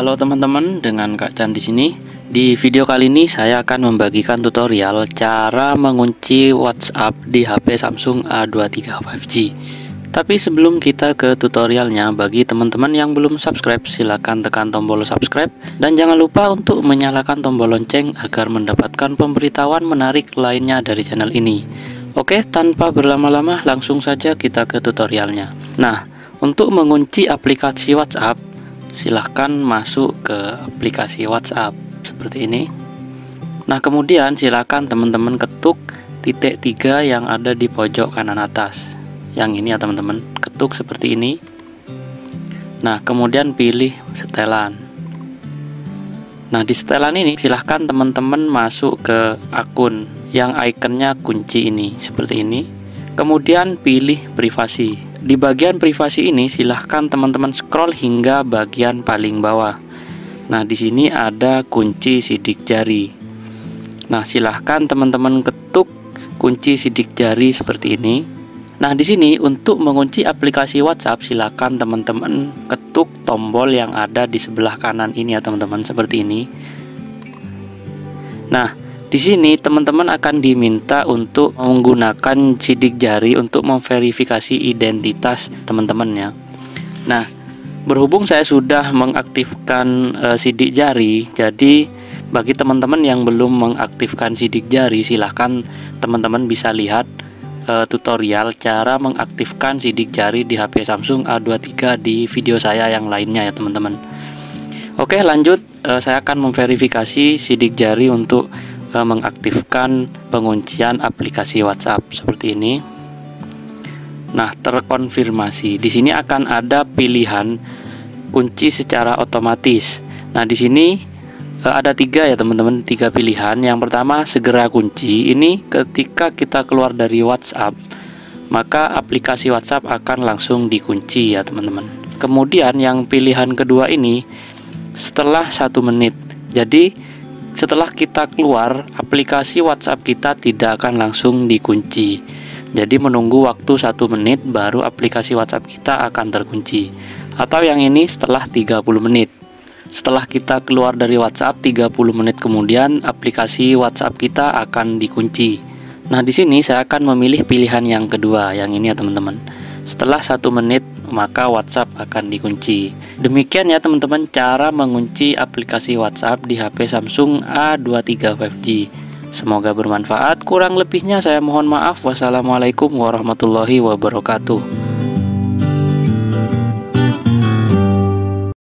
Halo teman-teman, dengan Kak Chan di sini. Di video kali ini saya akan membagikan tutorial cara mengunci WhatsApp di HP Samsung A23 5G. Tapi sebelum kita ke tutorialnya, bagi teman-teman yang belum subscribe silahkan tekan tombol subscribe dan jangan lupa untuk menyalakan tombol lonceng agar mendapatkan pemberitahuan menarik lainnya dari channel ini. Oke, tanpa berlama-lama langsung saja kita ke tutorialnya. Nah, untuk mengunci aplikasi WhatsApp, silahkan masuk ke aplikasi WhatsApp seperti ini. Nah, kemudian silahkan teman-teman ketuk titik 3 yang ada di pojok kanan atas. Yang ini ya teman-teman, ketuk seperti ini. Nah, kemudian pilih setelan. Nah, di setelan ini silahkan teman-teman masuk ke akun yang ikonnya kunci ini seperti ini. Kemudian pilih privasi. Di bagian privasi ini silahkan teman-teman scroll hingga bagian paling bawah. Nah, di sini ada kunci sidik jari. Nah, silahkan teman-teman ketuk kunci sidik jari seperti ini. Nah, di sini untuk mengunci aplikasi WhatsApp silakan teman-teman ketuk tombol yang ada di sebelah kanan ini ya teman-teman, seperti ini. Nah, di sini teman-teman akan diminta untuk menggunakan sidik jari untuk memverifikasi identitas teman-temannya. Nah, berhubung saya sudah mengaktifkan sidik jari, jadi bagi teman-teman yang belum mengaktifkan sidik jari silahkan teman-teman bisa lihat tutorial cara mengaktifkan sidik jari di HP Samsung A23 di video saya yang lainnya ya teman-teman. Oke, lanjut, saya akan memverifikasi sidik jari untuk mengaktifkan penguncian aplikasi WhatsApp seperti ini. Nah, terkonfirmasi. Di sini akan ada pilihan kunci secara otomatis. Nah, di sini ada 3 ya teman-teman, 3 pilihan. Yang pertama segera kunci. Ini ketika kita keluar dari WhatsApp maka aplikasi WhatsApp akan langsung dikunci ya teman-teman. Kemudian yang pilihan kedua ini setelah 1 menit. Jadi setelah kita keluar aplikasi WhatsApp kita tidak akan langsung dikunci. Jadi menunggu waktu 1 menit baru aplikasi WhatsApp kita akan terkunci. Atau yang ini setelah 30 menit. Setelah kita keluar dari WhatsApp 30 menit kemudian aplikasi WhatsApp kita akan dikunci. Nah, di sini saya akan memilih pilihan yang kedua, yang ini ya teman-teman. Setelah 1 menit maka WhatsApp akan dikunci. Demikian ya teman-teman cara mengunci aplikasi WhatsApp di HP Samsung A23 5G. Semoga bermanfaat. Kurang lebihnya saya mohon maaf. Wassalamualaikum warahmatullahi wabarakatuh.